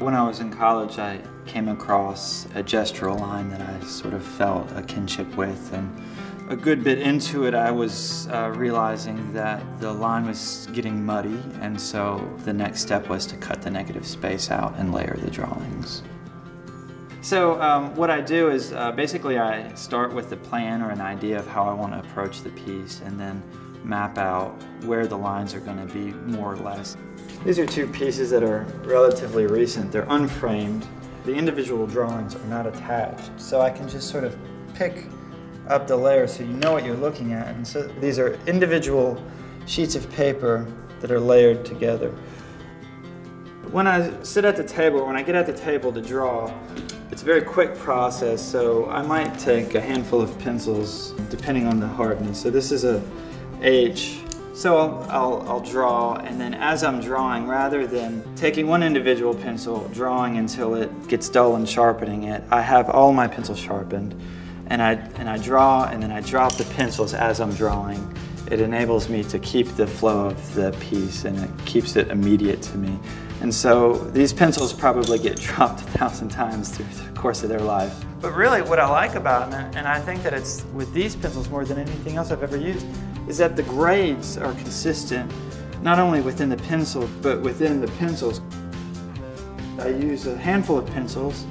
When I was in college, I came across a gestural line that I sort of felt a kinship with, and a good bit into it I was realizing that the line was getting muddy, and so the next step was to cut the negative space out and layer the drawings. So what I do is basically I start with a plan or an idea of how I want to approach the piece, and then map out where the lines are going to be more or less. These are two pieces that are relatively recent. They're unframed. The individual drawings are not attached, so I can just sort of pick up the layer so you know what you're looking at. And so these are individual sheets of paper that are layered together. When I sit at the table, when I get at the table to draw, it's a very quick process, so I might take a handful of pencils depending on the hardness. So this is a H. So I'll draw, and then as I'm drawing, rather than taking one individual pencil, drawing until it gets dull and sharpening it, I have all my pencils sharpened, and I draw, and then I drop the pencils as I'm drawing. It enables me to keep the flow of the piece, and it keeps it immediate to me. And so these pencils probably get dropped 1,000 times through the course of their life. But really what I like about them, and I think that it's with these pencils more than anything else I've ever used, is that the grades are consistent, not only within the pencil, but within the pencils. I use a handful of pencils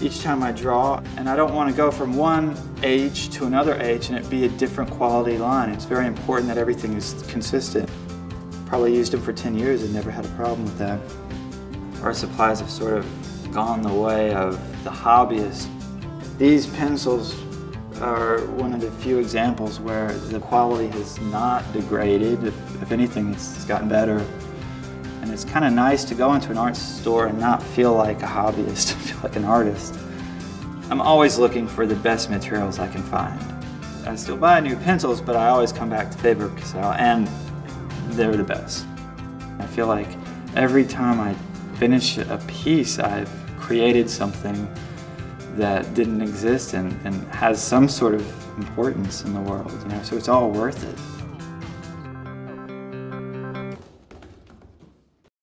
each time I draw, and I don't want to go from one H to another H and it be a different quality line. It's very important that everything is consistent. Probably used them for 10 years and never had a problem with that. Our supplies have sort of gone the way of the hobbyist. These pencils are one of the few examples where the quality has not degraded. If anything, it's gotten better. And it's kind of nice to go into an art store and not feel like a hobbyist, feel like an artist. I'm always looking for the best materials I can find. I still buy new pencils, but I always come back to Faber-Castell, and they're the best. I feel like every time I finish a piece, I've created something that didn't exist and has some sort of importance in the world, you know, so it's all worth it.